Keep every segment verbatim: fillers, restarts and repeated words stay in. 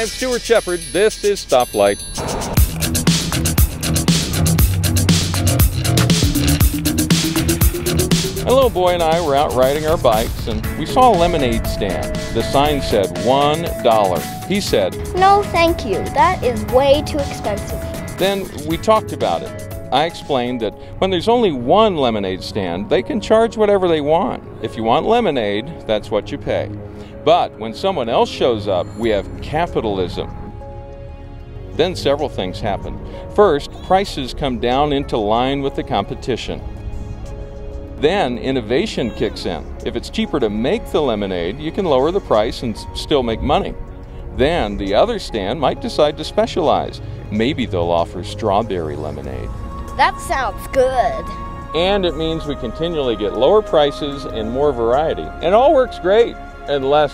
I'm Stuart Shepherd. This is Stoplight. A little boy and I were out riding our bikes and we saw a lemonade stand. The sign said one dollar. He said, "No, thank you. That is way too expensive." Then we talked about it. I explained that when there's only one lemonade stand, they can charge whatever they want. If you want lemonade, that's what you pay. But when someone else shows up, we have capitalism. Then several things happen. First, prices come down into line with the competition. Then innovation kicks in. If it's cheaper to make the lemonade, you can lower the price and still make money. Then the other stand might decide to specialize. Maybe they'll offer strawberry lemonade. That sounds good. And it means we continually get lower prices and more variety. And it all works great, unless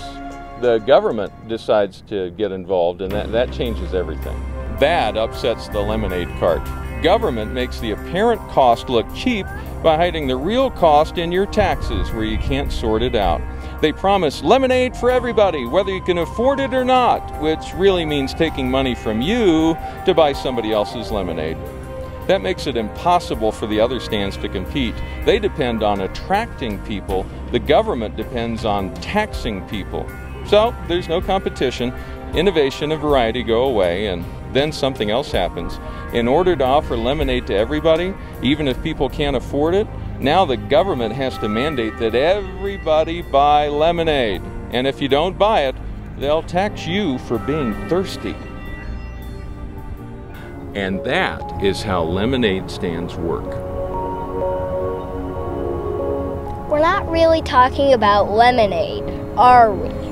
the government decides to get involved, and that, that changes everything. That upsets the lemonade cart. Government makes the apparent cost look cheap by hiding the real cost in your taxes, where you can't sort it out. They promise lemonade for everybody, whether you can afford it or not, which really means taking money from you to buy somebody else's lemonade. That makes it impossible for the other stands to compete. They depend on attracting people. The government depends on taxing people. So there's no competition. Innovation and variety go away, and then something else happens. In order to offer lemonade to everybody, even if people can't afford it, now the government has to mandate that everybody buy lemonade. And if you don't buy it, they'll tax you for being thirsty. And that is how lemonade stands work. We're not really talking about lemonade, are we?